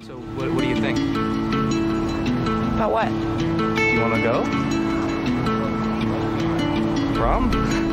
So what do you think? About what? Do you want to go? Prom?